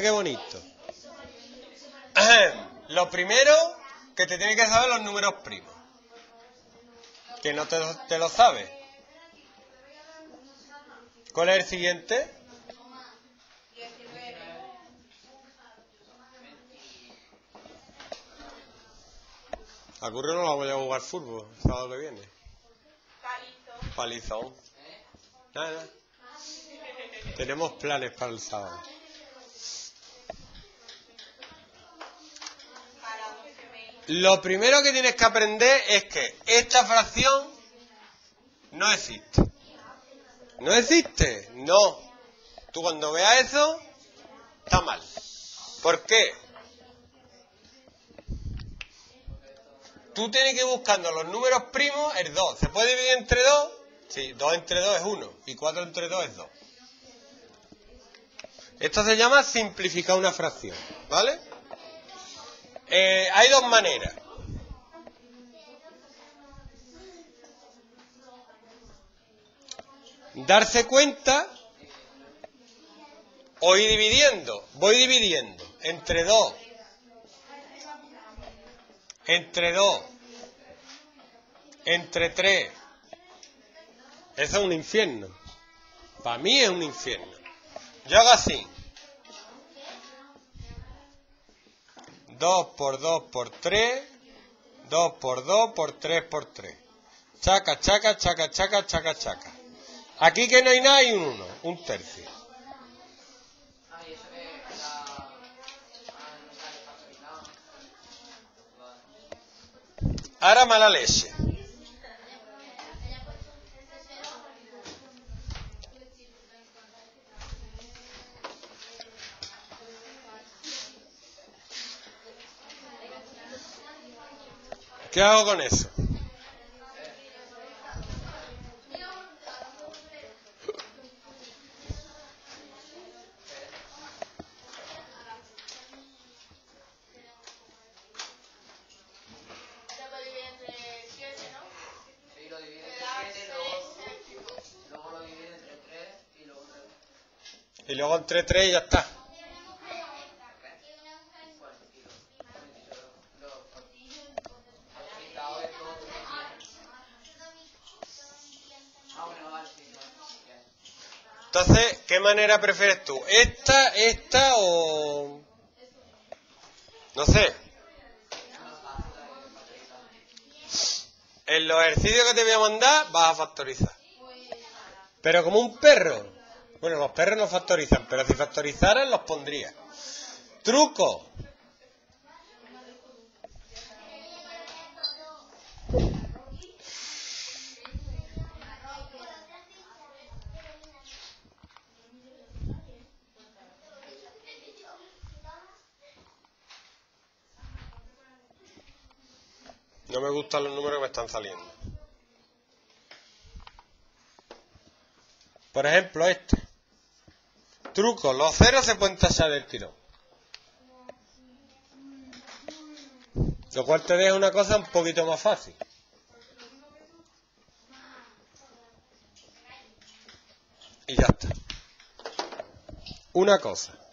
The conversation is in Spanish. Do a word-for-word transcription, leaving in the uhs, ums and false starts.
Qué bonito. Lo primero que te tienes que saber los números primos. Que no te, te lo sabes. ¿Cuál es el siguiente? A Curro no la voy a jugar fútbol el sábado que viene. Palizón. Nada. Tenemos planes para el sábado. Lo primero que tienes que aprender es que esta fracción no existe. ¿No existe? No. Tú cuando veas eso, está mal. ¿Por qué? Tú tienes que ir buscando los números primos, el dos. ¿Se puede dividir entre dos? Sí, dos entre dos es uno y cuatro entre dos es dos. Esto se llama simplificar una fracción, ¿vale? Eh, hay dos maneras. Darse cuenta o ir dividiendo. Voy dividiendo entre dos. Entre dos. Entre tres. Eso es un infierno. Para mí es un infierno. Yo hago así. dos por dos por tres, dos por dos por tres por tres. Chaca, chaca, chaca, chaca, chaca, chaca. Aquí que no hay nada hay un uno, un tercio. Ahora mala leche. ¿Qué hago con eso? Y luego entre tres y ya está. Entonces, ¿qué manera prefieres tú? ¿Esta, esta o...? No sé. En los ejercicios que te voy a mandar vas a factorizar. Pero como un perro. Bueno, los perros no factorizan, pero si factorizaran los pondría. Truco. No me gustan los números que me están saliendo. Por ejemplo, este. Truco, los ceros se pueden tachar del tirón. Lo cual te deja una cosa un poquito más fácil. Y ya está. Una cosa.